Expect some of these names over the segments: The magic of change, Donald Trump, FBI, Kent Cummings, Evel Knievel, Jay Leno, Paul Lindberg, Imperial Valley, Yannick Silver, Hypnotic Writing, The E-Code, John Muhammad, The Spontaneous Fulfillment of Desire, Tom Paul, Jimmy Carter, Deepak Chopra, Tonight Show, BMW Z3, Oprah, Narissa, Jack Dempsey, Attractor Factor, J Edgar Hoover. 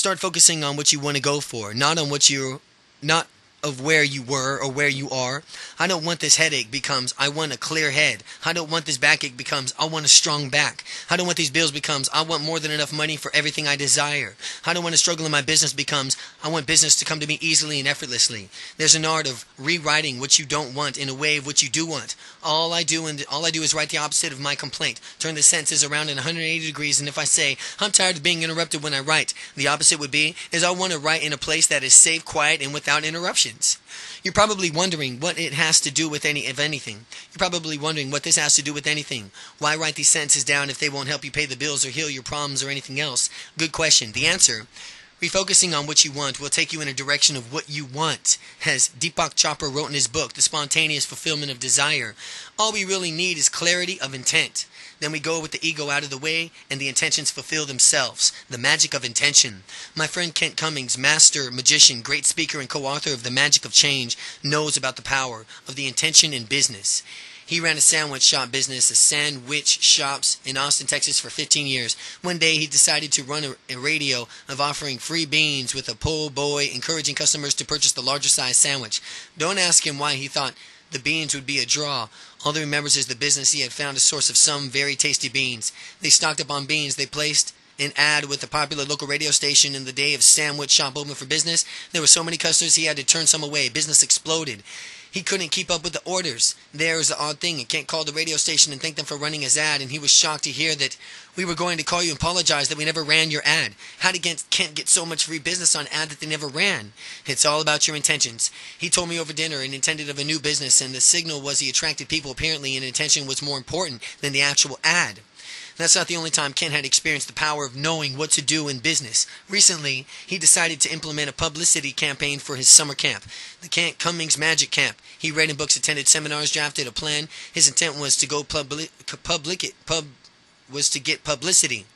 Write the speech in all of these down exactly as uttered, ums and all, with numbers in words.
Start focusing on what you want to go for, not on what you're, not of where you were or where you are. I don't want this headache becomes, I want a clear head. I don't want this backache becomes, I want a strong back. I don't want these bills becomes, I want more than enough money for everything I desire. I don't want to struggle in my business becomes, I want business to come to me easily and effortlessly. There's an art of rewriting what you don't want in a way of what you do want. All I do and all I do is write the opposite of my complaint. Turn the sentences around in one hundred eighty degrees, and if I say, I'm tired of being interrupted when I write, the opposite would be, is I want to write in a place that is safe, quiet, and without interruption. You're probably wondering what it has to do with any of anything. You're probably wondering what this has to do with anything. Why write these sentences down if they won't help you pay the bills or heal your problems or anything else? Good question. The answer, refocusing on what you want will take you in a direction of what you want. As Deepak Chopra wrote in his book, The Spontaneous Fulfillment of Desire, all we really need is clarity of intent. Then we go with the ego out of the way, and the intentions fulfill themselves. The magic of intention. My friend Kent Cummings, master magician, great speaker, and co-author of The Magic of Change, knows about the power of the intention in business. He ran a sandwich shop business, a sandwich shops in Austin, Texas for fifteen years. One day he decided to run a, a radio of offering free beans with a po' boy, encouraging customers to purchase the larger size sandwich. Don't ask him why he thought the beans would be a draw. All he remembers is the business he had found a source of some very tasty beans. They stocked up on beans. They placed an ad with the popular local radio station in the day of sandwich shop open for business. There were so many customers he had to turn some away. Business exploded. He couldn't keep up with the orders. There is the odd thing. He can't call the radio station and thank them for running his ad, and he was shocked to hear that we were going to call you and apologize that we never ran your ad. How did Kent get so much free business on ad that they never ran? It's all about your intentions. He told me over dinner and intended of a new business, and the signal was he attracted people. Apparently, an intention was more important than the actual ad. That's not the only time Kent had experienced the power of knowing what to do in business. Recently, he decided to implement a publicity campaign for his summer camp, the Kent Cummings Magic Camp. He read in books, attended seminars, drafted a plan. His intent was to go public, public, pub, was to get publicity.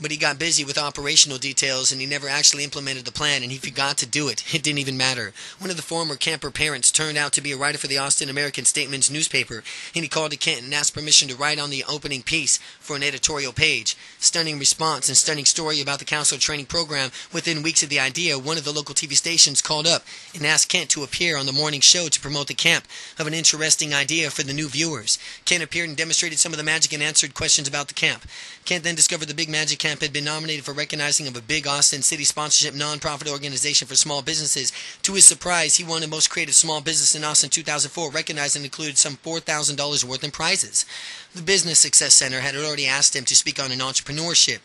But he got busy with operational details, and he never actually implemented the plan, and he forgot to do it. It didn't even matter. One of the former camper parents turned out to be a writer for the Austin American-Statesman's newspaper, and he called to Kent and asked permission to write on the opening piece for an editorial page. Stunning response and stunning story about the counselor training program. Within weeks of the idea, one of the local T V stations called up and asked Kent to appear on the morning show to promote the camp of an interesting idea for the new viewers. Kent appeared and demonstrated some of the magic and answered questions about the camp. Kent then discovered the Big Magic Camp had been nominated for recognizing of a big Austin City sponsorship nonprofit organization for small businesses. To his surprise, he won the most creative small business in Austin two thousand four, recognized and included some four thousand dollars worth in prizes. The Business Success Center had already asked him to speak on an entrepreneurship.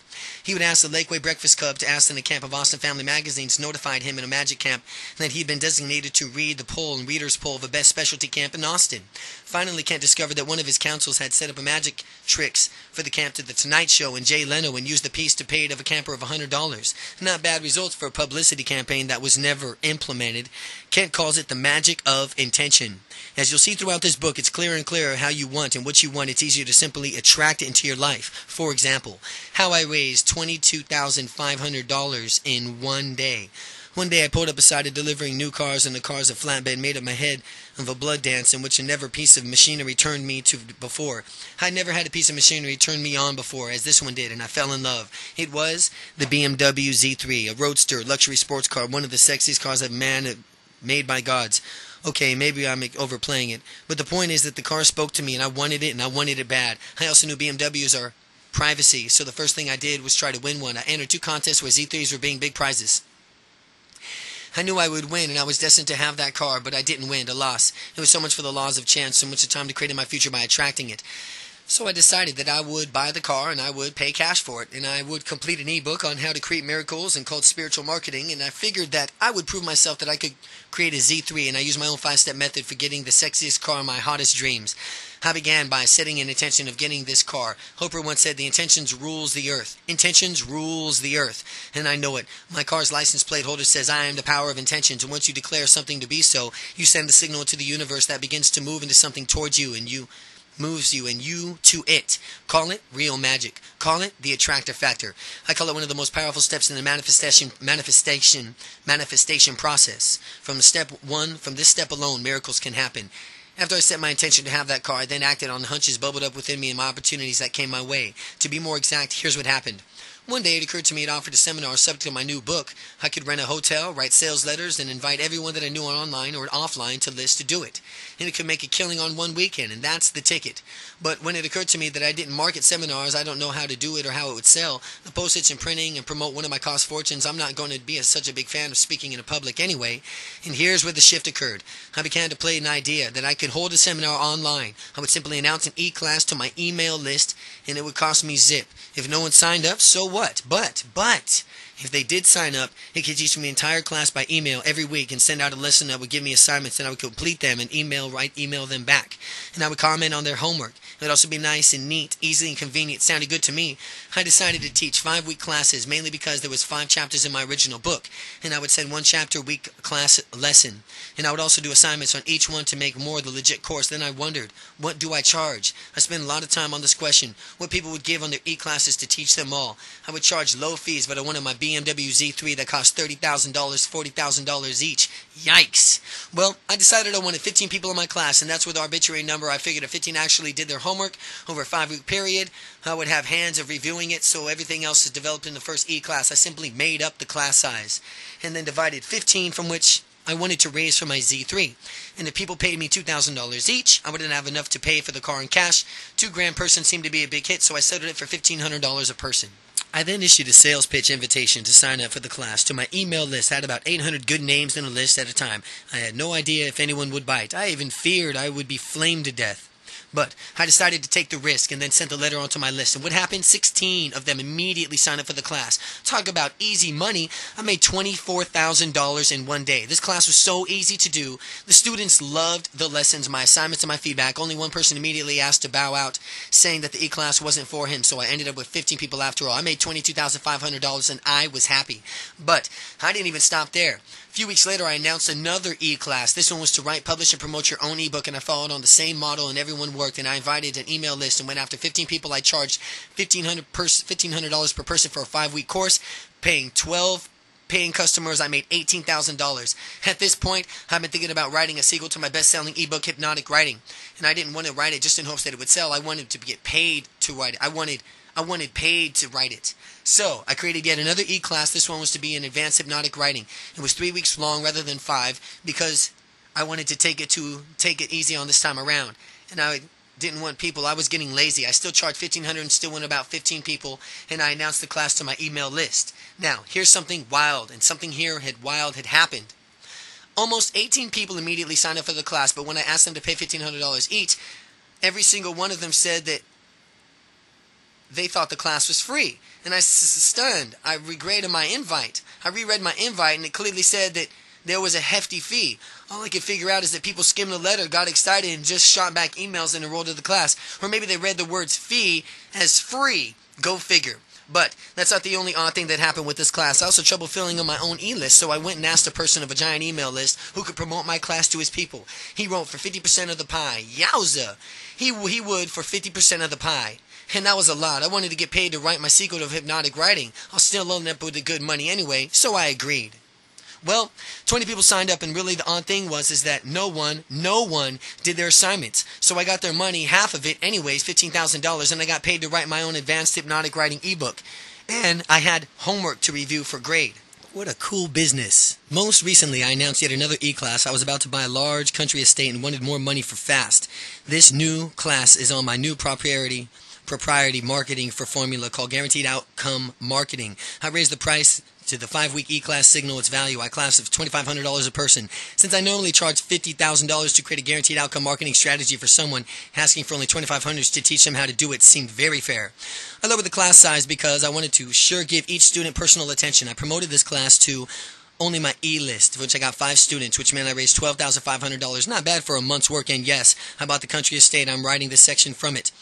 He would ask the Lakeway Breakfast Club to ask in the camp of Austin Family Magazines notified him in a magic camp that he had been designated to read the poll and reader's poll of the best specialty camp in Austin. Finally, Kent discovered that one of his counsels had set up a magic tricks for the camp to the Tonight Show and Jay Leno and used the piece to pay of a camper of one hundred dollars. Not bad results for a publicity campaign that was never implemented. Kent calls it the magic of intention. As you'll see throughout this book, it's clearer and clearer how you want and what you want. It's easier to simply attract it into your life. For example, how I raised twenty-two thousand five hundred dollars in one day. One day I pulled up beside a delivering new cars and the cars of flatbed made up my head of a blood dance in which a never piece of machinery turned me to before. I never had a piece of machinery turn me on before as this one did, and I fell in love. It was the B M W Z three, a roadster, luxury sports car, one of the sexiest cars that man made by gods. Okay, maybe I'm overplaying it, but the point is that the car spoke to me and I wanted it and I wanted it bad. I also knew B M Ws are privacy, so the first thing I did was try to win one. I entered two contests where Z threes were being big prizes. I knew I would win, and I was destined to have that car, but I didn't win. A loss. It was so much for the laws of chance, so much of time to create in my future by attracting it. So I decided that I would buy the car, and I would pay cash for it, and I would complete an ebook on how to create miracles and called Spiritual Marketing, and I figured that I would prove myself that I could create a Z three, and I used my own five-step method for getting the sexiest car in my hottest dreams. I began by setting an intention of getting this car. Oprah once said, the intentions rules the earth. Intentions rules the earth. And I know it. My car's license plate holder says, I am the power of intentions. And once you declare something to be so, you send the signal to the universe that begins to move into something towards you, and you moves you and you to it. Call it real magic. Call it the attractor factor. I call it one of the most powerful steps in the manifestation manifestation manifestation process. From step one, from this step alone, miracles can happen. After I set my intention to have that car, I then acted on the hunches bubbled up within me and my opportunities that came my way. To be more exact, here's what happened. One day it occurred to me I'd offered a seminar subject to my new book. I could rent a hotel, write sales letters, and invite everyone that I knew online or offline to list to do it. And it could make a killing on one weekend, and that's the ticket. But when it occurred to me that I didn't market seminars, I don't know how to do it or how it would sell. The postage and printing and promote one of my cost fortunes, I'm not going to be a, such a big fan of speaking in a public anyway. And here's where the shift occurred. I began to play an idea that I could hold a seminar online. I would simply announce an e-class to my email list, and it would cost me zip. If no one signed up, so what? What? But, but, if they did sign up, it could teach me the entire class by email every week and send out a lesson that would give me assignments and I would complete them and email, write, email them back. And I would comment on their homework. It would also be nice and neat, easy and convenient. It sounded good to me. I decided to teach five-week classes, mainly because there was five chapters in my original book. And I would send one chapter a week class lesson. And I would also do assignments on each one to make more of the legit course. Then I wondered, what do I charge? I spent a lot of time on this question, what people would give on their e-classes to teach them all. I would charge low fees, but I wanted my B M W Z three that cost thirty thousand dollars, forty thousand dollars each. Yikes. Well, I decided I wanted fifteen people in my class, and that's with arbitrary number. I figured if fifteen actually did their homework over a five-week period, I would have hands of reviewing it, so everything else is developed in the first E-class. I simply made up the class size and then divided fifteen from which I wanted to raise for my Z three. And if people paid me two thousand dollars each, I wouldn't have enough to pay for the car in cash. Two grand person seemed to be a big hit, so I settled it for fifteen hundred dollars a person. I then issued a sales pitch invitation to sign up for the class. To my email list, I had about eight hundred good names in a list at a time. I had no idea if anyone would bite. I even feared I would be flamed to death. But I decided to take the risk and then sent the letter onto my list. And what happened? sixteen of them immediately signed up for the class. Talk about easy money. I made twenty-four thousand dollars in one day. This class was so easy to do. The students loved the lessons, my assignments, and my feedback. Only one person immediately asked to bow out, saying that the e-class wasn't for him. So I ended up with fifteen people after all. I made twenty-two thousand five hundred dollars and I was happy. But I didn't even stop there. A few weeks later, I announced another e-class. This one was to write, publish, and promote your own ebook, and I followed on the same model, and everyone worked, and I invited an email list and went after fifteen people. I charged fifteen hundred dollars per person for a five-week course, paying twelve paying customers. I made eighteen thousand dollars. At this point, I've been thinking about writing a sequel to my best-selling ebook, Hypnotic Writing, and I didn't want to write it just in hopes that it would sell. I wanted to get paid to write it. I wanted I wanted paid to write it. So, I created yet another e-class. This one was to be in advanced hypnotic writing. It was three weeks long rather than five because I wanted to take it to take it easy on this time around. And I didn't want people. I was getting lazy. I still charged fifteen hundred dollars and still went about fifteen people, and I announced the class to my email list. Now, here's something wild, and something here had wild had happened. Almost eighteen people immediately signed up for the class, but when I asked them to pay fifteen hundred dollars each, every single one of them said that they thought the class was free, and I was stunned. I regraded my invite. I reread my invite, and it clearly said that there was a hefty fee. All I could figure out is that people skimmed the letter, got excited, and just shot back emails and enrolled in the class. Or maybe they read the words fee as free. Go figure. But that's not the only odd thing that happened with this class. I also had trouble filling on my own e-list, so I went and asked a person of a giant email list who could promote my class to his people. He wrote for fifty percent of the pie. Yowza! He, he would for fifty percent of the pie. And that was a lot. I wanted to get paid to write my sequel to Hypnotic Writing. I'll still own up with the good money anyway, so I agreed. Well, twenty people signed up, and really the odd thing was is that no one, no one did their assignments. So I got their money, half of it anyways, fifteen thousand dollars, and I got paid to write my own advanced hypnotic writing ebook. And I had homework to review for grade. What a cool business. Most recently, I announced yet another e-class. I was about to buy a large country estate and wanted more money for fast. This new class is on my new propriety. propriety marketing for formula called Guaranteed Outcome Marketing. I raised the price to the five-week E-Class signal its value. I class of twenty-five hundred dollars a person. Since I normally charge fifty thousand dollars to create a guaranteed outcome marketing strategy for someone, asking for only twenty-five hundred dollars to teach them how to do it seemed very fair. I lowered the class size because I wanted to sure give each student personal attention. I promoted this class to only my e-list, which I got five students, which meant I raised twelve thousand five hundred dollars. Not bad for a month's work, and yes, I bought the country estate. I'm writing this section from it.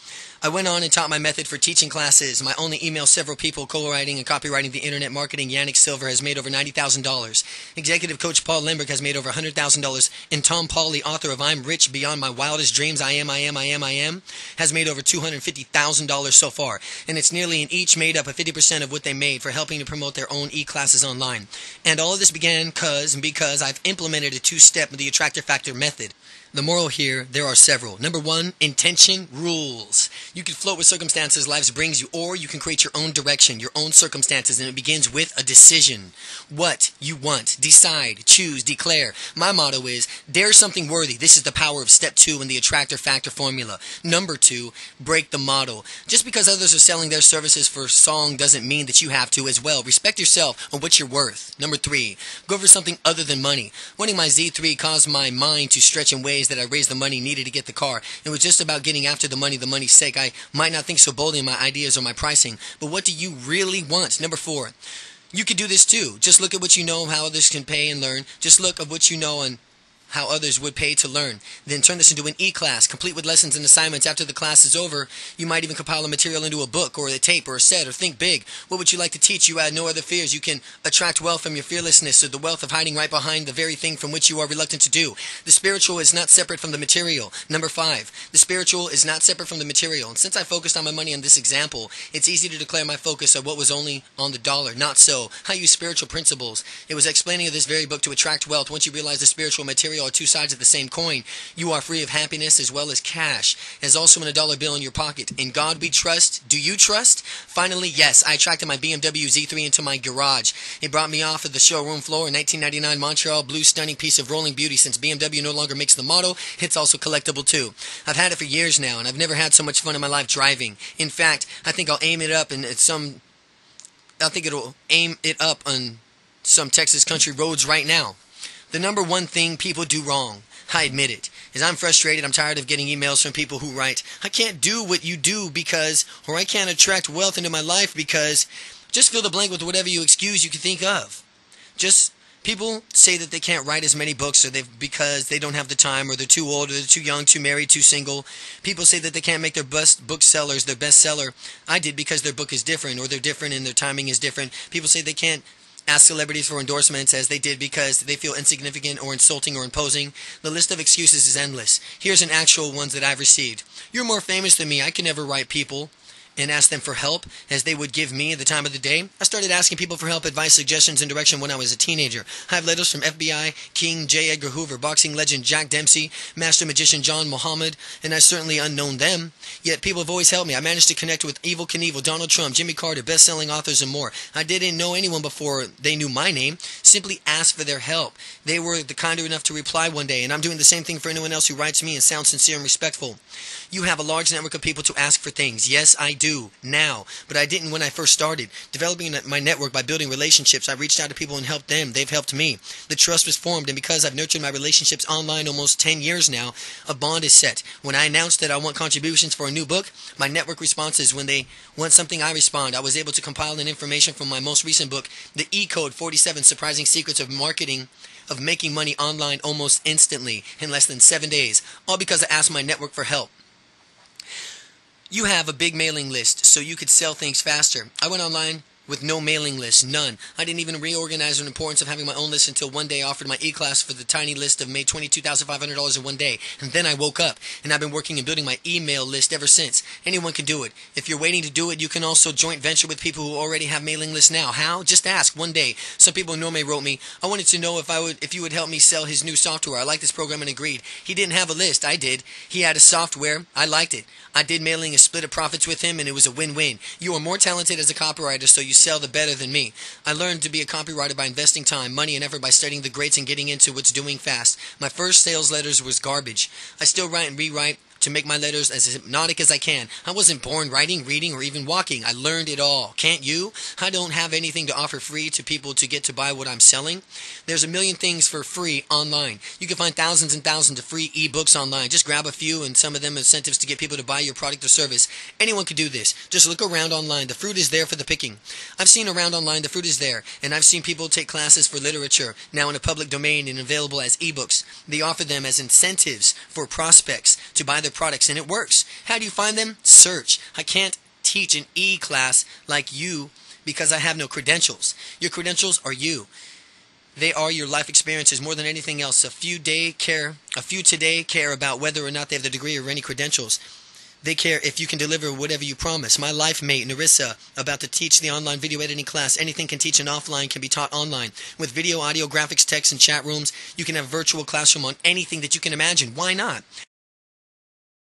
I went on and taught my method for teaching classes. My only email, several people, co-writing and copywriting the internet marketing, Yannick Silver, has made over ninety thousand dollars. Executive coach Paul Lindberg has made over one hundred thousand dollars. And Tom Paul, the author of I'm Rich Beyond My Wildest Dreams, I Am, I Am, I Am, I Am, has made over two hundred fifty thousand dollars so far. And it's nearly in each made up of fifty percent of what they made for helping to promote their own e-classes online. And all of this began because and because I've implemented a two-step of the Attractor Factor method. The moral here, there are several. Number one, intention rules. You can float with circumstances life brings you, or you can create your own direction, your own circumstances, and it begins with a decision. What you want. Decide, choose, declare. My motto is, there's something worthy. This is the power of step two in the Attractor Factor formula. Number two, break the model. Just because others are selling their services for a song doesn't mean that you have to as well. Respect yourself on what you're worth. Number three, go for something other than money. Winning my Z three caused my mind to stretch in ways that I raised the money needed to get the car. It was just about getting after the money, the money's sake. I might not think so boldly in my ideas or my pricing, but what do you really want? Number four, you could do this too. Just look at what you know, how others can pay and learn. Just look at what you know and how others would pay to learn. Then turn this into an e-class, complete with lessons and assignments. After the class is over, you might even compile the material into a book or a tape or a set, or think big. What would you like to teach? You had no other fears. You can attract wealth from your fearlessness, or the wealth of hiding right behind the very thing from which you are reluctant to do. The spiritual is not separate from the material. Number five, the spiritual is not separate from the material. And since I focused on my money in this example, it's easy to declare my focus on what was only on the dollar. Not so. I use spiritual principles. It was explaining in this very book to attract wealth. Once you realize the spiritual material are two sides of the same coin, you are free of happiness as well as cash, as also in a dollar bill in your pocket. In God we trust. Do you trust? Finally, yes, I attracted my B M W Z three into my garage. It brought me off of the showroom floor in nineteen ninety-nine Montreal blue, stunning piece of rolling beauty. Since B M W no longer makes the model, it's also collectible too. I've had it for years now, and I've never had so much fun in my life driving. In fact, I think I'll aim it up and at some, I think it'll aim it up on some Texas country roads right now. The number one thing people do wrong, I admit it, is I'm frustrated. I'm tired of getting emails from people who write, I can't do what you do because, or I can't attract wealth into my life because, just fill the blank with whatever you excuse you can think of. Just people say that they can't write as many books, or they've, because they don't have the time, or they're too old, or they're too young, too married, too single. People say that they can't make their best book sellers their best seller. I did because their book is different, or they're different and their timing is different. People say they can't ask celebrities for endorsements as they did because they feel insignificant or insulting or imposing. The list of excuses is endless. Here's an actual ones that I've received. You're more famous than me. I can never write people and ask them for help as they would give me at the time of the day. I started asking people for help, advice, suggestions, and direction when I was a teenager. I have letters from F B I, King J Edgar Hoover, boxing legend Jack Dempsey, master magician John Muhammad, and I certainly unknown them. Yet people have always helped me. I managed to connect with Evel Knievel, Donald Trump, Jimmy Carter, best-selling authors, and more. I didn't know anyone before they knew my name. Simply asked for their help. They were the kind enough to reply one day, and I'm doing the same thing for anyone else who writes me and sounds sincere and respectful. You have a large network of people to ask for things. Yes, I do. do now, but I didn't when I first started. Developing my network by building relationships, I reached out to people and helped them. They've helped me. The trust was formed, and because I've nurtured my relationships online almost ten years now, a bond is set. When I announced that I want contributions for a new book, my network responses when they want something, I respond. I was able to compile in information from my most recent book, The E-Code, forty-seven Surprising Secrets of Marketing, of Making Money Online Almost Instantly in Less Than seven days, all because I asked my network for help. You have a big mailing list, so you could sell things faster. I went online with no mailing list, none. I didn't even reorganize the importance of having my own list until one day I offered my e-class for the tiny list of made twenty-two thousand five hundred dollars in one day. And then I woke up, and I've been working and building my email list ever since. Anyone can do it. If you're waiting to do it, you can also joint venture with people who already have mailing lists now. How? Just ask. One day, some people in Norway wrote me, I wanted to know if I would, if you would help me sell his new software. I like this program and agreed. He didn't have a list. I did. He had a software. I liked it. I did mailing a split of profits with him, and it was a win-win. You are more talented as a copywriter, so you sell the better than me. I learned to be a copywriter by investing time, money, and effort, by studying the greats and getting into what's doing fast. My first sales letters was garbage. I still write and rewrite to make my letters as hypnotic as I can. I wasn't born writing, reading, or even walking. I learned it all. Can't you? I don't have anything to offer free to people to get to buy what I'm selling. There's a million things for free online. You can find thousands and thousands of free ebooks online. Just grab a few, and some of them are incentives to get people to buy your product or service. Anyone could do this. Just look around online. The fruit is there for the picking. I've seen around online the fruit is there, and I've seen people take classes for literature, now in a public domain and available as ebooks. They offer them as incentives for prospects to buy their products, and it works. How do you find them? Search. I can't teach an e-class like you because I have no credentials. Your credentials are you. They are your life experiences more than anything else. A few day care, a few today care about whether or not they have the degree or any credentials. They care if you can deliver whatever you promise. My life mate, Narissa, about to teach the online video editing class. Anything can teach in offline can be taught online. With video, audio, graphics, text, and chat rooms, you can have virtual classroom on anything that you can imagine. Why not?